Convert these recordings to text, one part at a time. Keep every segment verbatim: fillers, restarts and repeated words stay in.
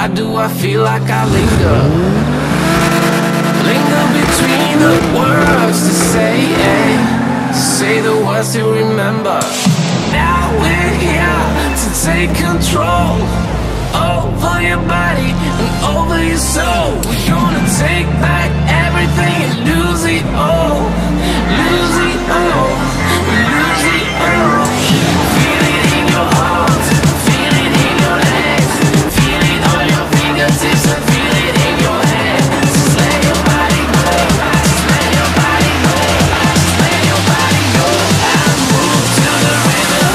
Why do I feel like I linger? Linger between the words to say, eh? To say the words to remember. Now we're here to take control over your body and over your soul. We're gonna take back everything and lose it all. Lose it all. Lose it all. Feel it in your heart. Feel it in your legs. Feel it on your fingertips and feel it in your head. Just let your body go. Just let your body go. Just let your body go. And move to the rhythm.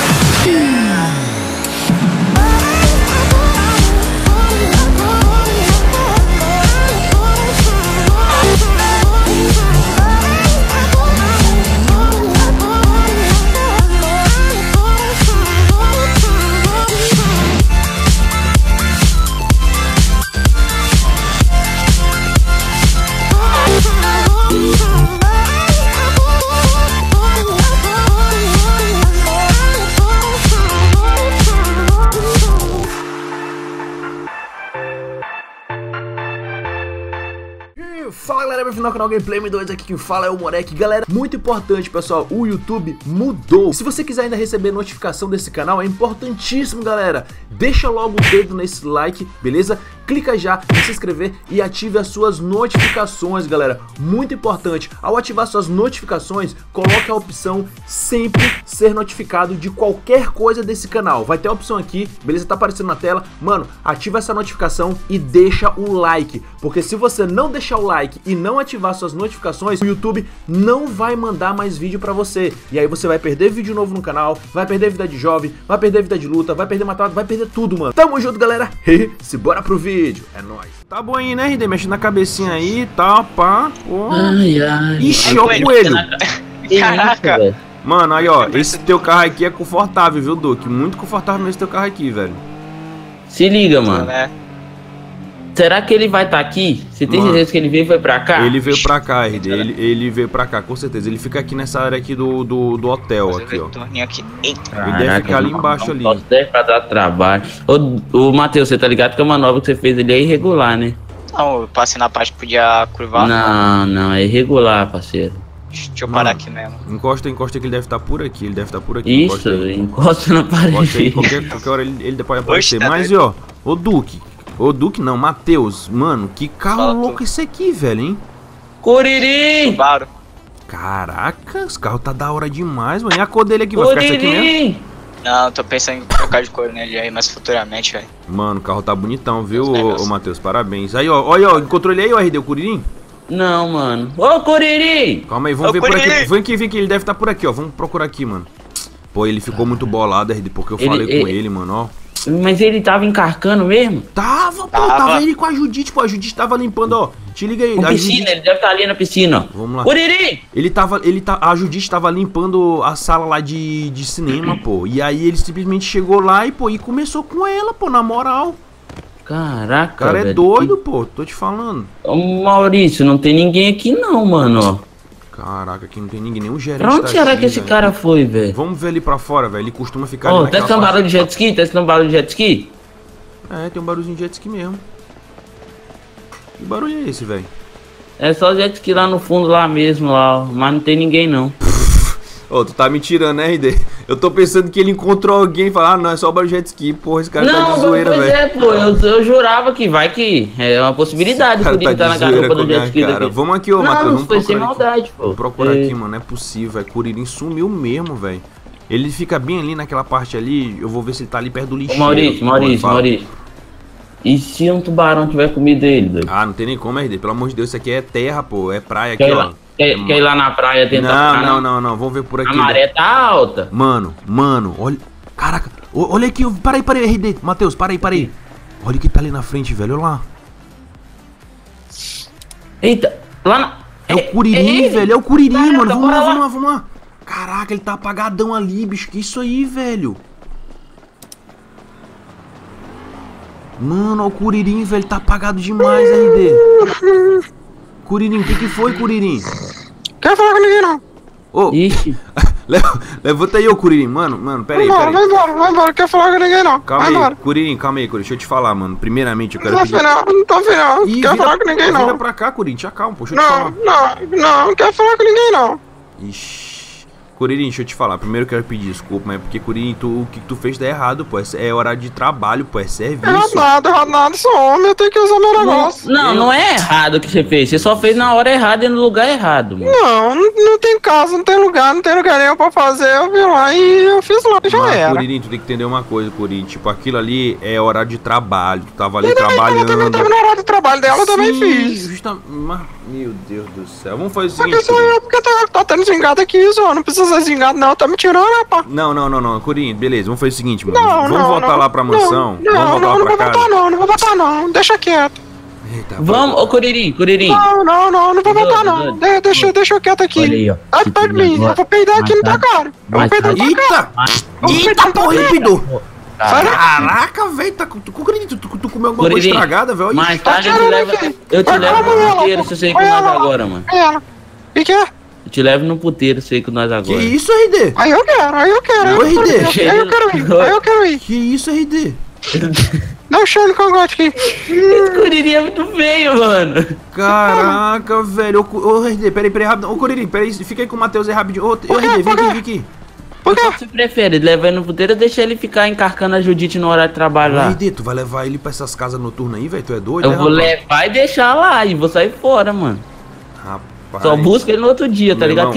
No canal Gameplay dois aqui quem fala é o Morek. Galera, muito importante, pessoal, o YouTube mudou. Se você quiser ainda receber notificação desse canal, é importantíssimo, galera. Deixa logo o dedo nesse like, beleza? Clica já em se inscrever e ative as suas notificações, galera. Muito importante, ao ativar suas notificações, coloque a opção sempre ser notificado de qualquer coisa desse canal. Vai ter a opção aqui, beleza? Tá aparecendo na tela. Mano, ativa essa notificação e deixa o like, porque se você não deixar o like e não ativar suas notificações, o YouTube não vai mandar mais vídeo pra você. E aí você vai perder vídeo novo no canal, vai perder vida de jovem, vai perder vida de luta, vai perder matado, vai perder tudo, mano. Tamo junto, galera. E se bora pro vídeo. É nóis. Tá bom aí, né, R D? Mexendo na cabecinha aí, tá, pá. Ó. Ai, ai. Ixi, ó o coelho. Caraca. Mano, aí, ó. Esse teu carro aqui é confortável, viu, Duke? Muito confortável mesmo esse teu carro aqui, velho. Se liga, mano. É. Será que ele vai estar tá aqui? Você tem mano, certeza que ele veio foi pra cá? Ele veio pra cá, R D. Ele, ele veio pra cá, com certeza. Ele fica aqui nessa área aqui do, do, do hotel, você aqui, ó. Aqui. Eita. Ele deve ficar ali embaixo, não, ali. Deve pra dar trabalho. Ô, ô, Matheus, você tá ligado que a manobra que você fez ali é irregular, né? Não, eu passei na parte que podia curvar. Não, não, é irregular, parceiro. Deixa eu parar mano, aqui mesmo. Encosta, encosta que ele deve estar tá por aqui. Ele deve estar tá por aqui. Isso, encosta, encosta na parede. Encosta aí, qualquer, qualquer hora ele, ele pode aparecer. Oxe, mas, ó, ô, Duke... Ô, Duke não, Matheus, mano, que carro Fala, louco tu. Esse aqui, velho, hein? Kuririn! Caraca, esse carro tá da hora demais, mano. E a cor dele aqui, Kuririn. Vai ficar essa aqui mesmo? Não, tô pensando em trocar de cor nele aí, mas futuramente, velho. Mano, o carro tá bonitão, viu, ô, ô Matheus? Parabéns. Aí, ó, olha, ó, encontrou ele aí, ó, R D, o Kuririn? Não, mano. Ô, Kuririn! Calma aí, vamos ô, ver Kuririn. Por aqui. Vem aqui, vem aqui, ele deve estar tá por aqui, ó. Vamos procurar aqui, mano. Pô, ele ficou muito bolado, R D, porque eu ele, falei ele... com ele, mano, ó. Mas ele tava encarcando mesmo? Tava, pô, tava, tava ele com a Judite, pô, a Judite tava limpando, ó. Te liga aí. Na piscina, Judite... ele deve estar tá ali na piscina, ó. Vamos lá. Kuririn! Ele tava, ele tá, a Judite tava limpando a sala lá de, de cinema, pô. E aí ele simplesmente chegou lá e, pô, e começou com ela, pô, na moral. Caraca, o cara velho, é doido, que... pô, tô te falando. Ô, Maurício, não tem ninguém aqui não, mano, ó. Caraca, aqui não tem ninguém, nenhum gerente. Pra onde tá será aqui, que esse velho? Cara foi, velho? Vamos ver ali pra fora, velho. Ele costuma ficar oh, ali naquela... Tá escutando barulho de jet ski? Tá escutando barulho de jet ski? É, tem um barulhinho de jet ski mesmo. Que barulho é esse, velho? É só jet ski lá no fundo, lá mesmo, lá. Mas não tem ninguém, não. Ô, oh, tu tá me tirando, né, R D? Eu tô pensando que ele encontrou alguém e falou, ah, não, é só o Barujetski ski, porra, esse cara não, tá de zoeira, velho. Não, é, pô, eu, eu jurava que vai que é uma possibilidade que ele tá na garupa do jet ski daqui. Vamos aqui, ô, Matheus, vamos procurar sem maldade, aqui. Pô. Vamos procurar é. Aqui, mano, não é possível, velho, Kuririn sumiu mesmo, velho. Ele fica bem ali naquela parte ali, eu vou ver se ele tá ali perto do lixeiro. Ô, Maurício, Maurício, Maurício. E se um tubarão tiver comida ele, velho? Ah, não tem nem como, R D, pelo amor de Deus, isso aqui é terra, pô, é praia aqui, ó. Quer, quer ir lá na praia tentar não, ficar, não, não, não, vamos ver por aqui. A maré tá alta. Mano, mano, olha. Caraca, olha aqui, para aí, para aí, R D. Matheus, para aí, para aí. Olha o que tá ali na frente, velho, olha lá. Eita, lá na... É o Kuririn, é, velho, é o Kuririn, caraca, mano. Vamos lá, lá, vamos lá, vamos lá. Caraca, ele tá apagadão ali, bicho, que isso aí, velho. Mano, ó, o Kuririn, velho, tá apagado demais, R D. Kuririn, o que que foi, Kuririn? Quer falar comigo, não? Ô, Levanta aí, ô Kuririn, mano, mano, pera aí, pera aí. Vai embora, vai embora, não quero falar com ninguém não. Calma aí, Kuririn, calma aí, Kuririn, deixa eu te falar, mano. Primeiramente, eu quero... Não tô afinal, não tô afinal, não quero falar com ninguém não. Vira pra cá, Kuririn, te acalma, pô, deixa eu te falar. Não, não, não, não quero falar com ninguém não. Ixi, Kuririn, deixa eu te falar, primeiro eu quero pedir desculpa, mas porque, Kuririn, tu, o que tu fez tá errado, pô, é horário de trabalho, pô, é serviço. É nada, errado nada, sou homem, eu tenho que usar meu negócio. Não, não é errado o que você fez, você só fez na hora errada e no lugar errado, mano. Não, não, não tem casa, não tem lugar, não tem lugar nenhum pra fazer, eu vim lá e eu fiz lá, já mas, era. Kuririn, tu tem que entender uma coisa, Kuririn, tipo, aquilo ali é horário de trabalho, tu tava ali eu trabalhando. Eu também tava na hora de trabalho dela, eu também fiz. Justa... Mas, meu Deus do céu, vamos fazer o seguinte. Porque sou eu, porque tá, tá tendo zingado aqui, só não precisa ser zingado não, tá me tirando, rapaz. Não, não, não, não, Kuririn, beleza, vamos fazer o seguinte, mano, não, vamos não, voltar não, lá pra mansão, não, vamos voltar não, lá pra casa. Não, não, não vou voltar não, deixa quieto. Eita, vamos, ô oh, Kuririn, Kuririn. Não, não, não, não vou voltar não. De, deixa, deixa eu quieto aqui. Olha aí, ó. Ai, perto de mim, eu vou peidar aqui no teu cara. Eu vou peidar no teu cara. Eita, porra, rápido. Caraca, velho, tá com... Kuririn, tu, tu, tu comeu alguma coisa estragada, velho? Mais tarde eu te levo... Eu te levo no puteiro, se você ir com nós agora, mano. E que é? Eu te levo no puteiro, sei com nós agora. Que isso, R D? Aí eu quero, aí eu quero. Ô, R D. Aí eu quero ir, aí eu quero ir. Que isso, R D? Dá um show no cangote aqui. Esse Kuririn é muito feio, mano. Caraca, velho. Ô, ô R D, peraí, peraí, rápido. Ô, Kuririn, peraí, fica aí com o Matheus aí rapidinho. Ô, ô quê, R D, vem aqui, vem aqui. O que você prefere? Levar ele no puteiro ou deixar ele ficar encarcando a Judite no horário de trabalho lá? R D, tu vai levar ele pra essas casas noturnas aí, velho? Tu é doido, Eu né, vou rapaz? levar e deixar lá e vou sair fora, mano. Rapaz. Só busca ele no outro dia, tá ligado?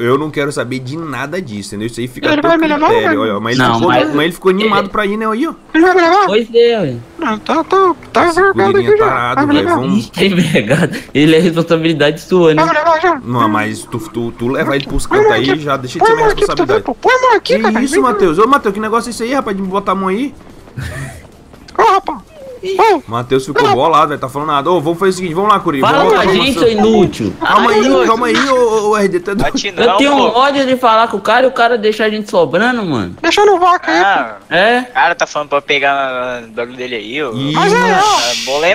Eu não quero saber de nada disso, entendeu? Isso aí fica ele vai me levar, ó, mas, não, ele ficou, mas... mas ele ficou animado ele... pra ir, né? Aí, ó. Ele vai me levar? Pois é, ué. Não, tá, tá, tá envergado aqui já. Tá vamos... envergado. Ele é responsabilidade sua, né? Vai me levar já. Não, mas tu, tu, tu levar ele pros cantos aí, já deixa de ser minha responsabilidade. Põe a mão aqui, cara. Que isso, Matheus? Ô, Matheus, que negócio é esse aí, rapaz, de me botar a mão aí? Ô, rapaz. Matheus ficou não. bolado, velho, tá falando nada. Ô, oh, vamos fazer o seguinte, vamos lá, Kuririn. Fala pra gente, seu inútil. Calma aí, inútil. calma aí, ô, ô R D. Tá do... Eu tenho um ódio de falar com o cara e o cara deixar a gente sobrando, mano. Deixa no vácuo aí. Ah, é? O cara tá falando pra pegar o bagulho dele aí, ô. Mas é,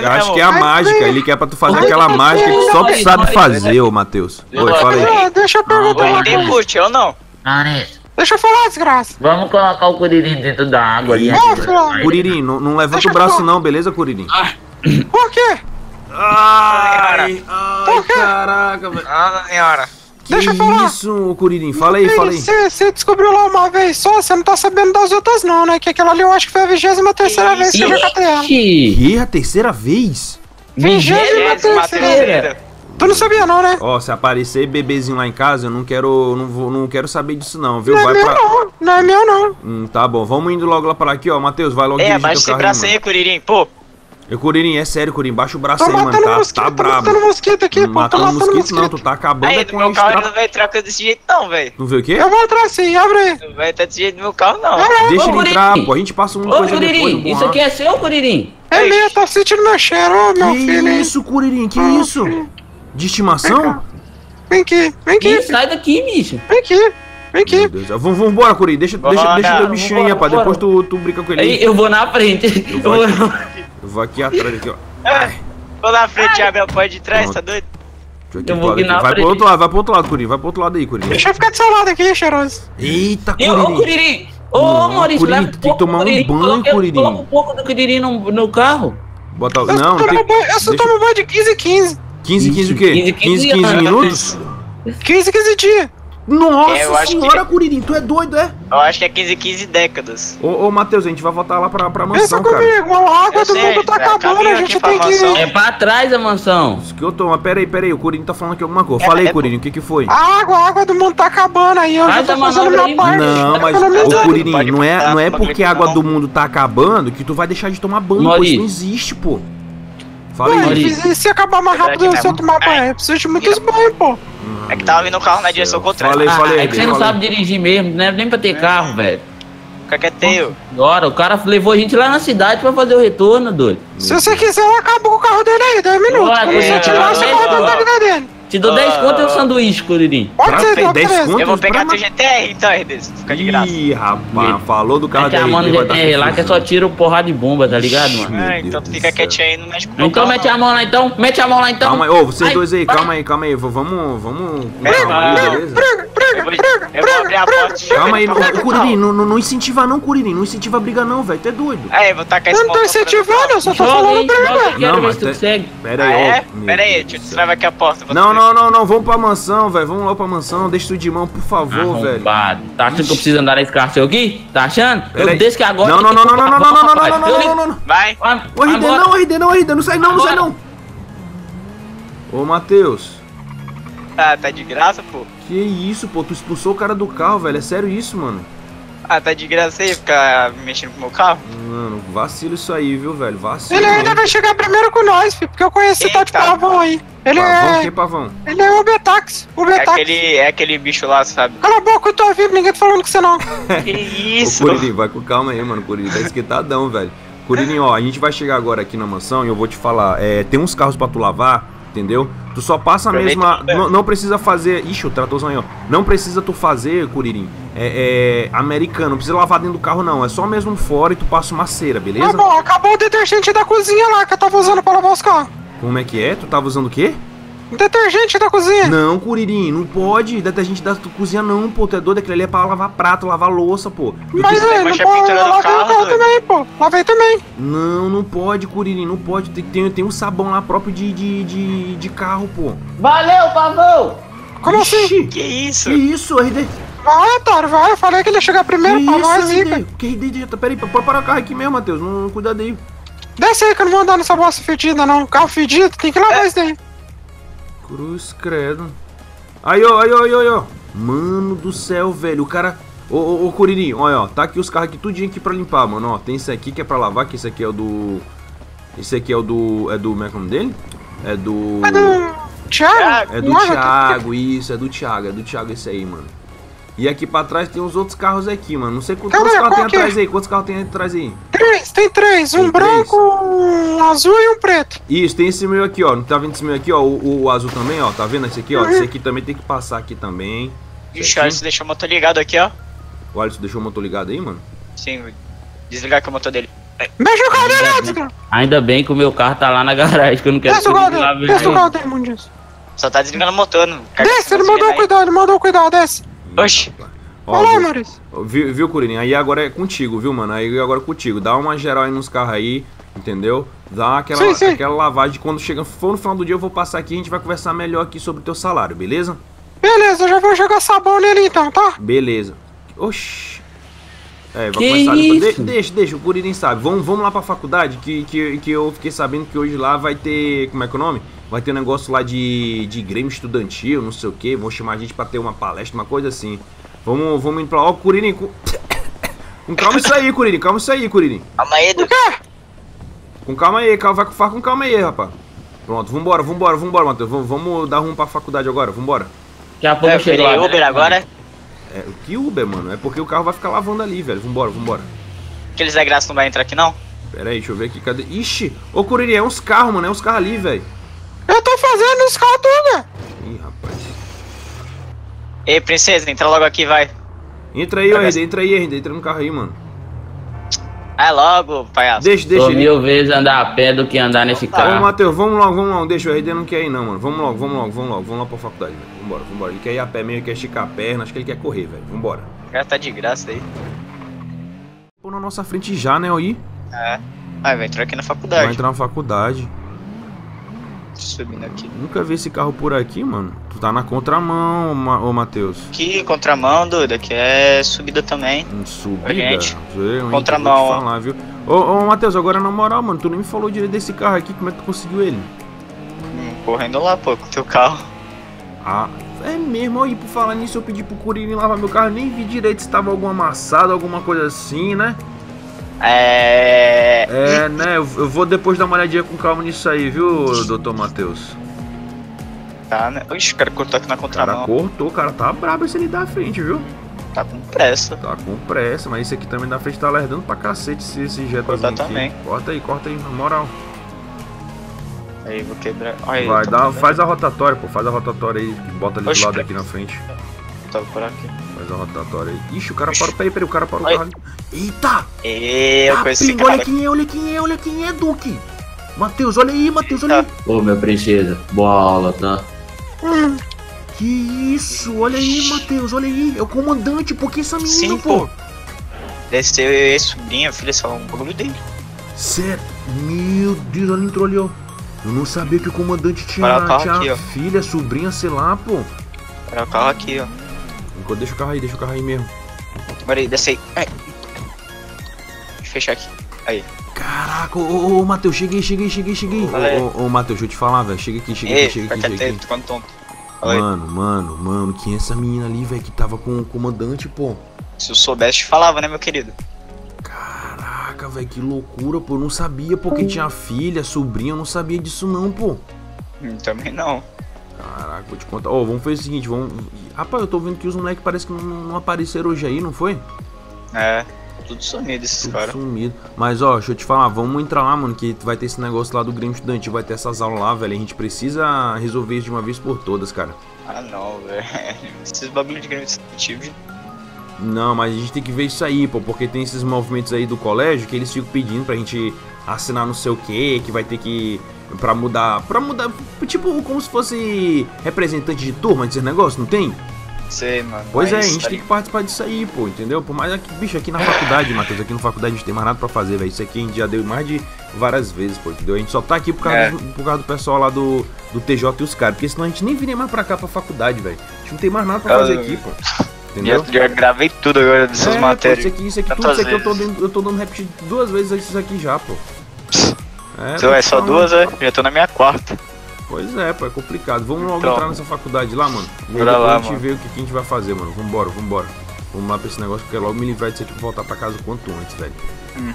eu acho que é a mágica, ele quer pra tu fazer aquela mágica que só tu sabe fazer, ô, Matheus. Oi, fala aí. Deixa eu perguntar uma coisa. O R D curte, eu não. Deixa eu falar, desgraça. Vamos colocar o Kuririn dentro da água ali. É, Kuririn, não, não levanta deixa o braço não, beleza, Kuririn? Ah. Por quê? Ai, ai, Por quê? Caraca, velho. Ah, senhora. Deixa eu falar. Isso, Kuririn, fala aí, fala aí. Você descobriu lá uma vez só, você não tá sabendo das outras não, né? Que aquela ali eu acho que foi a vigésima terceira vez que eu catei ela. Que? A terceira vez? Vigésima terceira. Tu não sabia não, né? Ó, oh, se aparecer bebezinho lá em casa, eu não quero, não vou, não quero saber disso não, viu? Não vai é meu pra... não, não é meu não. Hum, tá bom, vamos indo logo lá para aqui, ó, Matheus, vai logo é, dirigir teu carro. É, baixa esse braço aí, Kuririn, pô. Eu, Kuririn, é sério, Kuririn, baixa o braço tô aí, mano, tá, mosquito, tá brabo. Tô matando mosquito aqui, não pô, tô matando mosquito. mosquito. Não, tu tá acabando aí, é com meu carro extra... não vai entrar desse jeito não, velho. Não vê o quê? Eu vou entrar sim, abre aí. Não vai entrar desse jeito no meu carro não. É, deixa ô, ele entrar, pô, a gente passa um... Ô, coisa Kuririn, depois, isso aqui é seu, Kuririn? É meu, tá sentindo meu cheiro, ô, meu filho. Que isso, Kuririn, que isso? De estimação? Vem aqui, vem aqui. Sai daqui, bicho. Vem aqui, vem aqui. Vamos embora, Kuririn. Deixa, bora, deixa, deixa teu bichinho aí, rapaz. Depois tu, tu brinca com ele. Aí, eu vou na frente. Eu vou, eu vou, aqui, eu vou aqui atrás, aqui, ó. Ai. Vou na frente, abre a porta de trás, tá doido? Eu vou aqui na vai pro outro lado, vai pro outro lado, Kuririn. Vai pro outro lado aí, Kuririn. Deixa eu ficar do seu lado aqui, cheiroso. Eita, Kuririn. Ô, ô, Maurício, Kuririn, tem que tomar um banho, Kuririn. Coloca um pouco do Kuririn no, no carro. Bota o. Não, não tem... Eu só tomo banho de quinze em quinze. quinze, quinze o quê? quinze, quinze, quinze, quinze, quinze minutos? quinze, quinze dias! Nossa senhora, que... Kuririn, tu é doido, é? Eu acho que é quinze, quinze décadas. Ô, ô Matheus, a gente vai voltar lá pra, pra mansão, pensa cara. Comigo, a água eu do sei, mundo tá acabando, a gente tem mansão. que ir. É pra trás a mansão. Isso que eu tô, mas pera aí, pera aí, o Kuririn tá falando aqui alguma coisa. É, Falei, é, Kuririn, o que que foi? A água, a água do mundo tá acabando aí, eu ah, já tô tá fazendo minha parte. Não, mas, ô Kuririn, não, não é, não é porque a água do mundo tá acabando que tu vai deixar de tomar banho, pois isso não existe, pô. Fala aí, Maurício. Se acabar mais rápido, se eu tomar banho, eu preciso de muitos banhos, pô. É que tava vindo o carro na direção contrária. Falei, falei. É que você não sabe dirigir mesmo, não era nem pra ter carro, velho. Fica quietinho. Agora, o cara levou a gente lá na cidade pra fazer o retorno, doido. Se você quiser, eu acabo com o carro dele aí, dois minutos. Quando você tirar, você corta da vida dele. Te dou dez conto e um sanduíche, Kuririn. Pode ser, dez conto. Eu vou pegar teu G T R, então, Herdez. Fica de graça. Ih, rapaz, falou do carro dele. Mete a mão no G T R lá que é só tiro porrada de bomba, tá ligado, mano? É, então tu fica quietinho aí, não mexe com o carro. Então mete a mão lá então, mete a mão lá então. Calma aí, ô, vocês dois aí, calma aí, calma aí. Vamos, vamos... Briga, briga, briga, Hoje eu vou abrir a porta. Calma aí, Kuririn, não, não incentiva não, Kuririn. Não incentiva a briga não, velho, tu é doido. É, eu vou tacar esse ponto. Eu não tô incentivando, eu só tô falando briga. Não, mas tu consegue. Pera aí, pera aí, deixa eu descrever aqui a porta. Não, não, não, não, vamos pra mansão, velho. Vamos lá pra mansão, deixa tu de mão, por favor, velho. Tá achando que eu preciso andar nesse carro aqui? Tá achando? Eu deixo que agora... Não, não, não, não, não, não, não, não, não, não, não, não. Vai. O R D não, o R D não, o R D não sai não, não sai não. Ô, Matheus. Ah, tá de graça, pô. Que isso, pô, tu expulsou o cara do carro, velho, é sério isso, mano? Ah, tá de graça aí ficar mexendo com o meu carro? Mano, vacilo isso aí, viu, velho, vacilo. Ele ainda, hein? Vai chegar primeiro com nós, filho, porque eu conheci o tal de Pavão aí. Ele Pavão, é... que Pavão? Ele é o Betaxi, o Betaxi. É aquele, é aquele bicho lá, sabe? Cala a boca, eu tô vivo, ninguém tá falando com você não. Que isso? Ô, Kuririn, vai com calma aí, mano, Kuririn, tá esquentadão, velho. Kuririn, ó, a gente vai chegar agora aqui na mansão e eu vou te falar, é, tem uns carros pra tu lavar, entendeu? Tu só passa mesmo a mesma... Não, não precisa fazer... Ixi, o tratorzão aí, ó. Não precisa tu fazer, Kuririn, é, é... americano, não precisa lavar dentro do carro, não. É só mesmo fora e tu passa uma cera, beleza? Tá bom, acabou o detergente da cozinha lá que eu tava usando pra lavar os carros. Como é que é? Tu tava usando o quê? Detergente da cozinha. Não, Kuririn, não pode detergente da cozinha não, pô. Tu é doido, aquele ali é pra lavar prato, lavar louça, pô. Mas é, não pode, eu lavei o carro também, pô. Lavei também. Não, não pode, Kuririn, não pode. Tem, tem, tem um sabão lá próprio de, de, de, de carro, pô. Valeu, Pavão! Como assim? Que isso? Que isso, R D? Vai, Toro, vai. Eu falei que ele ia chegar primeiro, Pavão é zica. Que R D? Peraí, pode parar o carro aqui mesmo, Matheus. Não, cuidado aí. Desce aí que eu não vou andar nessa bolsa fedida, não. Carro fedido, tem que lavar isso daí. Cruz, credo. Aí, ó, aí, ó, aí, ó. Mano do céu, velho. O cara... Ô, ô, ô, Kuririn, olha, ó. Tá aqui os carros aqui, tudinho aqui pra limpar, mano, ó. Tem esse aqui que é pra lavar, que esse aqui é o do... Esse aqui é o do... É do... Como é o nome dele? É do... É do... Tiago? É do Tiago, isso. É do Tiago, é do Tiago esse aí, mano. E aqui pra trás tem os outros carros aqui, mano. Não sei quantos, Cadê, quantos carros tem atrás aí. Quantos carros tem atrás aí? Três, tem três. Um tem branco, três. Um azul e um preto. Isso, tem esse meu aqui, ó. Não tá vendo esse meu aqui, ó? O, o azul também, ó. Tá vendo esse aqui, ó? Uhum. Esse aqui também tem que passar aqui também. Ixi, o Alisson deixou o motor ligado aqui, ó. O Alisson deixou o motor ligado aí, mano? Sim, desligar aqui o motor dele. Mexe o carro elétrico! Ainda bem que o meu carro tá lá na garagem, que eu não quero que ele Desce o carro dele, Mundinho. Só tá desligando o motor, não. Desce, ele mandou cuidado, ele mandou cuidado, desce. Oxi. Olá, Maurício. Viu, viu, Kuririn? Aí agora é contigo, viu, mano? Aí agora é contigo. Dá uma geral aí nos carros aí, entendeu? Dá aquela, sim, sim. aquela lavagem. Quando chega, for no final do dia, eu vou passar aqui e a gente vai conversar melhor aqui sobre o teu salário, beleza? Beleza, eu já vou jogar sabão nele então, tá? Beleza. Oxi. É, vai começar isso? De, deixa, deixa, o Kuririn sabe. Vamos, vamos lá pra faculdade, que, que, que eu fiquei sabendo que hoje lá vai ter... Como é que é o nome? Vai ter um negócio lá de, de Grêmio Estudantil, não sei o que. Vão chamar a gente pra ter uma palestra, uma coisa assim. Vamos, vamos indo pra lá. Ó, Kuririn, com... com calma isso aí, Kuririn. Calma isso aí, Kuririn. Calma aí, Duke. Com calma aí, calma, vai com, com calma aí, rapaz. Pronto, vambora, vambora, vambora, Matheus. Vamos, vamos dar rumo pra faculdade agora, vambora. Daqui a pouco eu cheguei lá, Uber, né? Agora? É, o que Uber, mano? É porque o carro vai ficar lavando ali, velho. Vambora, vambora. Aqueles da graça não vai entrar aqui, não? Pera aí, deixa eu ver aqui, cadê? Ixi, ô, Kuririn, é uns carros, mano. É uns carros ali, velho. Eu tô fazendo os carros tudo! Ih, rapaz. Ei, princesa, entra logo aqui, vai. Entra aí, ó, R D, entra aí, R D, entra no carro aí, mano. Vai logo, palhaço. Deixa, deixa. Tô mil vezes andar a pé do que andar nesse carro. Ô, Matheus, vamos logo, vamos logo. Deixa, o R D não quer ir não, mano. Vamos logo, vamos logo, vamos logo. Vamos lá pra faculdade, velho. Vambora, vambora. Ele quer ir a pé mesmo, ele quer esticar a perna, acho que ele quer correr, velho. Vambora. O cara tá de graça aí. Pô, na nossa frente já, né, Oi? É. Ah, vai entrar aqui na faculdade. Vai entrar na faculdade. Subindo aqui. Nunca vi esse carro por aqui, mano. Tu tá na contramão, ô Matheus. Que contramão, doido? Que é subida também. Subida? Gente, eu, contramão. Vou te falar, viu? Ô, ô Matheus, agora na moral, mano, tu nem me falou direito desse carro aqui. Como é que tu conseguiu ele? Hum, correndo lá, pô, com o teu carro. Ah, é mesmo. Aí, por falar nisso, eu pedi pro Kuririn lavar meu carro. Nem vi direito se tava algum amassado, alguma coisa assim, né? É... é, né, eu vou depois dar uma olhadinha com calma nisso aí, viu, doutor Matheus? Tá, né? Oxi, o cara cortou aqui na contramão. O cara cortou, o cara tá brabo esse ali da frente, viu? Tá com pressa. Tá com pressa, mas esse aqui também da frente tá lerdando pra cacete esse, esse jetozinho aqui. Também. Corta aí, corta aí, na moral. Aí, vou quebrar... Aí, vai, dá, faz a rotatória, pô, faz a rotatória aí, bota ali Oxi, do lado aqui na frente. Tava por aqui. Faz a rotatória aí. Ixi, o cara Ixi. parou, peraí, peraí, o cara parou o carro. Eita! Eu ah, conheci pingo, cara. Olha quem é, olha quem é, olha quem é, Duke. Matheus, olha aí, Matheus, olha aí. Ô, minha princesa, boa aula, tá? Hum. Que isso, olha aí, Matheus, olha aí, é o comandante, por que essa menina, Sim, pô? pô. Deve ser eu, sobrinha, filha, sei lá, um bagulho dele. Sério? Meu Deus, olha, entrou ali, ó. Eu não sabia que o comandante tinha, o tinha aqui, filha, sobrinha, sei lá, pô. Para o carro aqui, ó. Enquanto, deixa o carro aí, deixa o carro aí mesmo. Bora aí, desce aí. Ai. Deixa eu fechar aqui. Aí. Caraca, ô, ô, Matheus, cheguei, cheguei, cheguei, cheguei. Ô, ô, ô, Matheus, deixa eu te falar, velho. Chega aqui, chega aqui, chega aqui, chega aqui. Mano, mano, mano, quem é essa menina ali, velho, que tava com o comandante, pô? Se eu soubesse, te falava, né, meu querido? Caraca, velho, que loucura, pô. Eu não sabia, pô, que tinha filha, sobrinha, eu não sabia disso não, pô. Também não. Caraca, vou te contar. Ó, oh, vamos fazer o seguinte, vamos... Rapaz, eu tô vendo que os moleques parece que não, não apareceram hoje aí, não foi? É, tudo sumido esses caras. Tudo sumido. Mas, ó, deixa eu te falar, vamos entrar lá, mano, que vai ter esse negócio lá do Grêmio Estudante, vai ter essas aulas lá, velho. A gente precisa resolver isso de uma vez por todas, cara. Ah, não, velho. Esses bagulho de Grêmio Estudante... Não, mas a gente tem que ver isso aí, pô, porque tem esses movimentos aí do colégio que eles ficam pedindo pra gente assinar não sei o que, que vai ter que... Pra mudar, pra mudar, tipo, como se fosse representante de turma desses negócios, não tem? Sei, mano. Pois é, a gente tem que participar disso aí, pô, entendeu? Por mais aqui, bicho, aqui na faculdade, Matheus, aqui na faculdade a gente tem mais nada pra fazer, velho. Isso aqui a gente já deu mais de várias vezes, pô, entendeu? A gente só tá aqui por causa, é. do, por causa do pessoal lá do, do T J e os caras, porque senão a gente nem viria mais pra cá pra faculdade, velho. A gente não tem mais nada pra fazer aqui, pô. Entendeu? Eu já gravei tudo agora dessas é, matérias. Pô, isso aqui, isso aqui, tudo isso aqui eu tô, dando, eu tô dando repetido duas vezes isso aqui já, pô. É, então é só duas, é? Já tô na minha quarta. Pois é, pô, é complicado. Vamos logo então, entrar nessa faculdade lá, mano. E aí lá, a gente mano. vê o que, que a gente vai fazer, mano. Vambora, vambora. Vamos lá pra esse negócio, porque logo me livrar de você tipo, voltar pra casa o quanto antes, velho. Hum.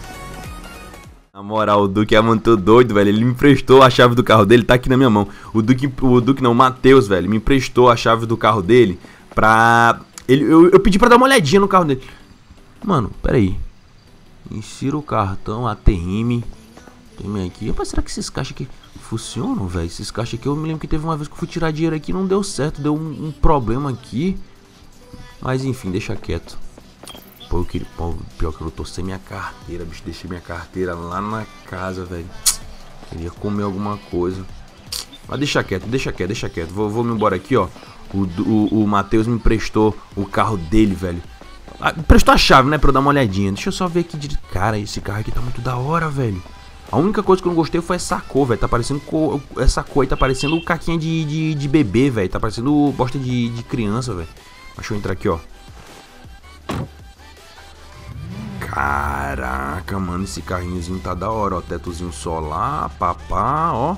Na moral, o Duke é muito doido, velho. Ele me emprestou a chave do carro dele, tá aqui na minha mão. O Duke, o Duke não, o Matheus, velho, me emprestou a chave do carro dele pra... Ele, eu, eu pedi pra dar uma olhadinha no carro dele. Mano, pera aí. Insira o cartão, A T M... Aqui. Rapaz, será que esses caixas aqui funcionam, velho? Esses caixas aqui, eu me lembro que teve uma vez que eu fui tirar dinheiro aqui e não deu certo, deu um, um problema aqui. Mas enfim, deixa quieto. Pô, eu queria, pô, pior que eu tô sem minha carteira, bicho. Deixei minha carteira lá na casa, velho. Queria comer alguma coisa. Mas deixa quieto, deixa quieto, deixa quieto. Vou, vou me embora aqui, ó. O, o, o Matheus me emprestou o carro dele, velho. Ah, emprestou a chave, né, pra eu dar uma olhadinha. Deixa eu só ver aqui de cara. Esse carro aqui tá muito da hora, velho. A única coisa que eu não gostei foi essa cor, velho. Tá parecendo cor, essa cor aí tá parecendo caquinha de, de, de bebê, velho. Tá parecendo bosta de, de criança, velho. Deixa eu entrar aqui, ó. Caraca, mano, esse carrinhozinho tá da hora, ó. Tetozinho solar, papá, ó.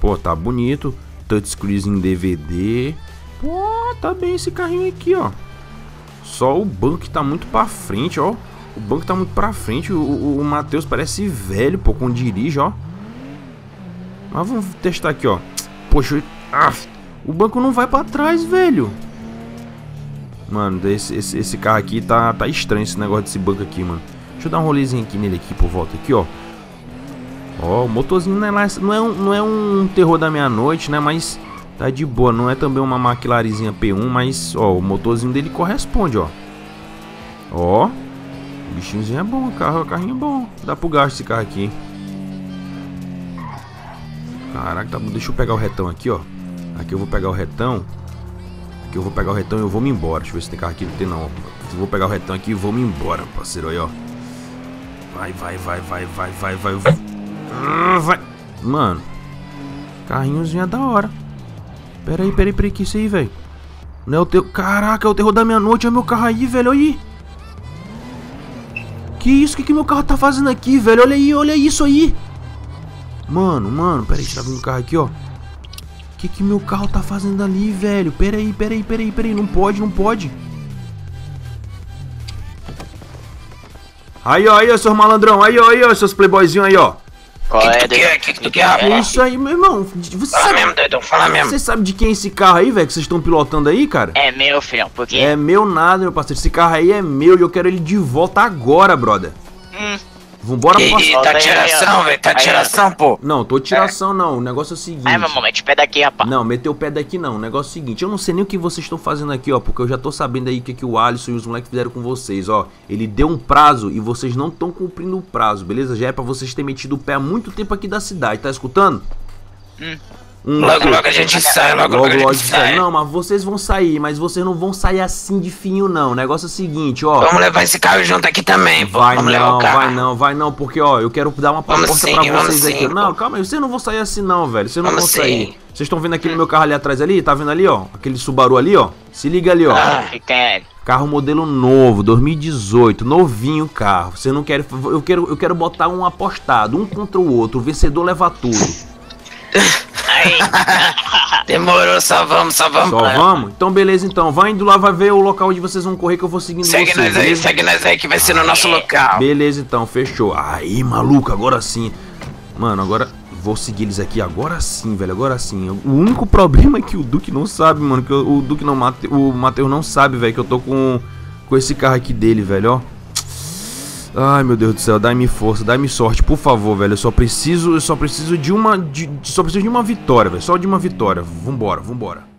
Pô, tá bonito. Touchscreen em D V D. Pô, tá bem esse carrinho aqui, ó. Só o banco tá muito pra frente, ó. O banco tá muito pra frente, o, o, o Matheus parece velho, pô, quando dirige, ó. Mas vamos testar aqui, ó. Poxa, eu... ah, o banco não vai pra trás, velho. Mano, esse, esse, esse carro aqui tá, tá estranho, esse negócio desse banco aqui, mano. Deixa eu dar um rolezinho aqui nele aqui, por volta aqui, ó. Ó, o motorzinho não é, lá, não é, um, não é um terror da meia-noite, né, mas tá de boa. Não é também uma McLarenzinha P um, mas, ó, o motorzinho dele corresponde, ó. Ó. O bichinhozinho é bom, o carro, o carrinho é bom. Dá pro gasto esse carro aqui, hein? Caraca, tá bom. Deixa eu pegar o retão aqui, ó. Aqui eu vou pegar o retão. Aqui eu vou pegar o retão e eu vou me embora. Deixa eu ver se tem carro aqui, não tem não. Eu vou pegar o retão aqui e vou me embora, parceiro, aí, ó. Vai, vai, vai, vai, vai, vai, vai, vai. Mano, carrinhozinho é da hora. Pera aí, pera aí, pera aí, que isso aí, velho? Não é o teu... Caraca, é o terror da meia-noite, é meu carro aí, velho, olha aí. Que isso? O que, que meu carro tá fazendo aqui, velho? Olha aí, olha isso aí. Mano, mano, peraí, tá vindo o carro aqui, ó. O que que meu carro tá fazendo ali, velho? Peraí, peraí, peraí, peraí. Não pode, não pode. Aí, ó, aí, ó, seus malandrão. Aí, ó, aí, ó, seus playboyzinhos aí, ó. Qual é, doido? O que que tu quer? É isso aí, meu irmão. Você fala sabe... mesmo, doidão, fala mesmo. Você sabe de quem é esse carro aí, velho, que vocês estão pilotando aí, cara? É meu, filhão, por quê? É meu nada, meu parceiro. Esse carro aí é meu e eu quero ele de volta agora, brother. Hum. Vambora, parceiro. Tá tiração, velho, tá tiração, pô. Não, tô tiração, não. O negócio é o seguinte. Ai, meu momento, te pé daqui, rapaz. Não, meteu o pé daqui, não. O negócio é o seguinte. Eu não sei nem o que vocês estão fazendo aqui, ó, porque eu já tô sabendo aí o que, que o Alisson e os moleques fizeram com vocês, ó. Ele deu um prazo e vocês não estão cumprindo o prazo, beleza? Já é pra vocês terem metido o pé há muito tempo aqui da cidade, tá escutando? Hum. Hum, logo, logo a gente sai, logo, logo, logo a gente logo sai. Não, mas vocês vão sair, mas vocês não vão sair assim de fininho, não. O negócio é o seguinte, ó. Vamos levar esse carro junto aqui também, pô. Vai vamos não, vai não, vai não, porque, ó, eu quero dar uma porta pra vocês aqui. Sim, não, calma aí, vocês não vão sair assim, não, velho. Vocês não vão sair. Vocês estão vendo aquele meu carro ali atrás ali? Tá vendo ali, ó? Aquele Subaru ali, ó. Se liga ali, ó. Ah, fica. Carro modelo novo, dois mil e dezoito, novinho carro. Você não quer. Eu quero, eu quero botar um apostado, um contra o outro. O vencedor leva tudo. Demorou, só vamos, só vamos. Só vamos? Então beleza, então. Vai indo lá, vai ver o local onde vocês vão correr que eu vou seguindo vocês. Segue nós aí, segue nós aí que vai ser no nosso local. Beleza, então, fechou. Aí, maluco, agora sim. Mano, agora vou seguir eles aqui agora sim, velho, agora sim. O único problema é que o Duke não sabe, mano, que o Duke não, o Matheus não sabe, velho, que eu tô com, com esse carro aqui dele, velho, ó. Ai, meu Deus do céu, dá-me força, dá-me sorte, por favor, velho. Eu só preciso, eu só preciso de uma, de, só preciso de uma vitória, velho, só de uma vitória. Vambora, vambora.